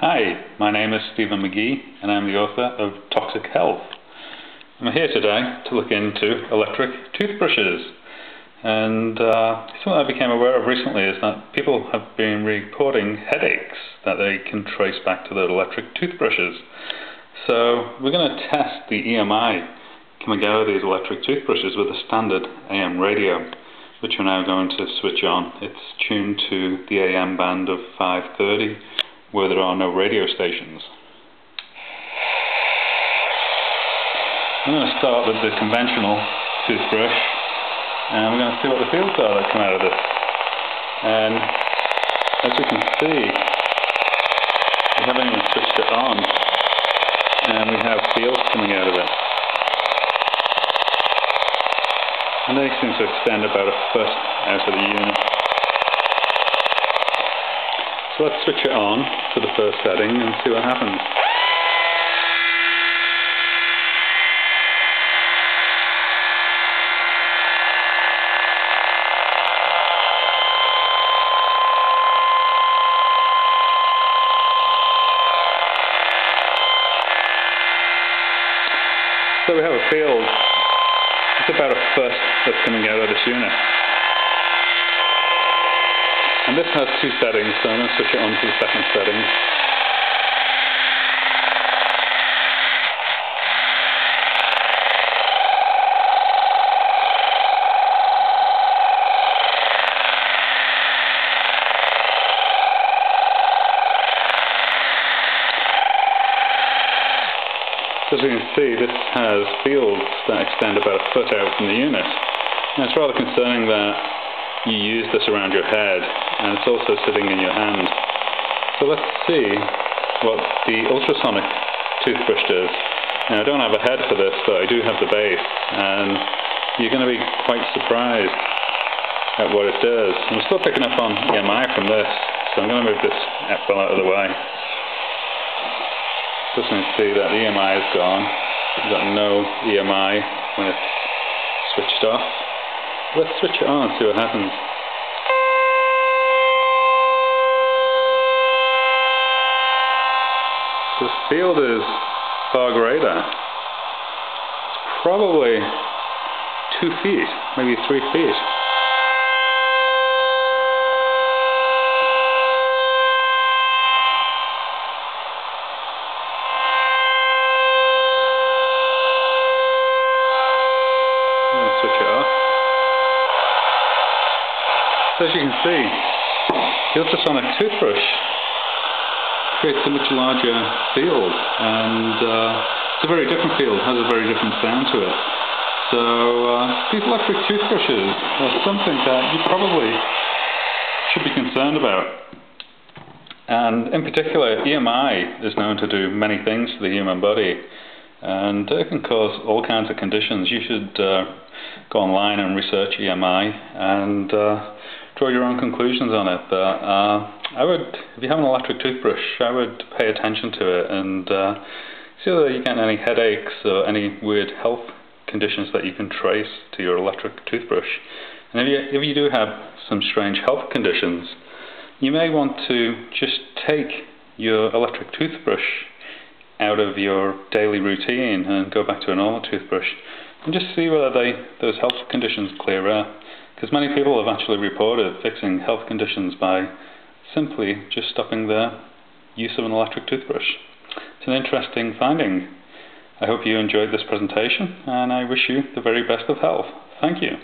Hi, my name is Steven Magee and I'm the author of Toxic Health. I'm here today to look into electric toothbrushes, and something I became aware of recently is that people have been reporting headaches that they can trace back to their electric toothbrushes. So we're going to test the EMI coming out of these electric toothbrushes with a standard AM radio, which we're now going to switch on. It's tuned to the AM band of 530, where there are no radio stations. I'm going to start with the conventional toothbrush, and we're going to see what the fields are that come out of this. And as you can see, we haven't even switched it on, and we have fields coming out of it. And they seem to extend about a foot out of the unit. So let's switch it on to the first setting and see what happens. So we have a field. It's about a foot that's coming out of this unit. And this has two settings, so I'm going to switch it on to the second setting. As you can see, this has fields that extend about a foot out from the unit. And it's rather concerning that you use this around your head, and it's also sitting in your hand. So let's see what the ultrasonic toothbrush does. Now, I don't have a head for this, but I do have the base, and you're going to be quite surprised at what it does. I'm still picking up on EMI from this, so I'm going to move this apple out of the way. Just going to see that the EMI is gone. We've got no EMI when it's switched off. Let's switch it on and see what happens. The field is far greater. It's probably 2 feet, maybe 3 feet. Switch it off. So as you can see, the ultrasonic toothbrush creates a much larger field, and it's a very different field, has a very different sound to it. So these electric toothbrushes are something that you probably should be concerned about. And in particular, EMI is known to do many things to the human body, and it can cause all kinds of conditions. You should go online and research EMI and draw your own conclusions on it. But I would, if you have an electric toothbrush, I would pay attention to it and see whether you get any headaches or any weird health conditions that you can trace to your electric toothbrush. And if you do have some strange health conditions, you may want to just take your electric toothbrush out of your daily routine and go back to a normal toothbrush and just see whether those health conditions clear up, because many people have actually reported fixing health conditions by simply just stopping their use of an electric toothbrush. It's an interesting finding. I hope you enjoyed this presentation, and I wish you the very best of health. Thank you.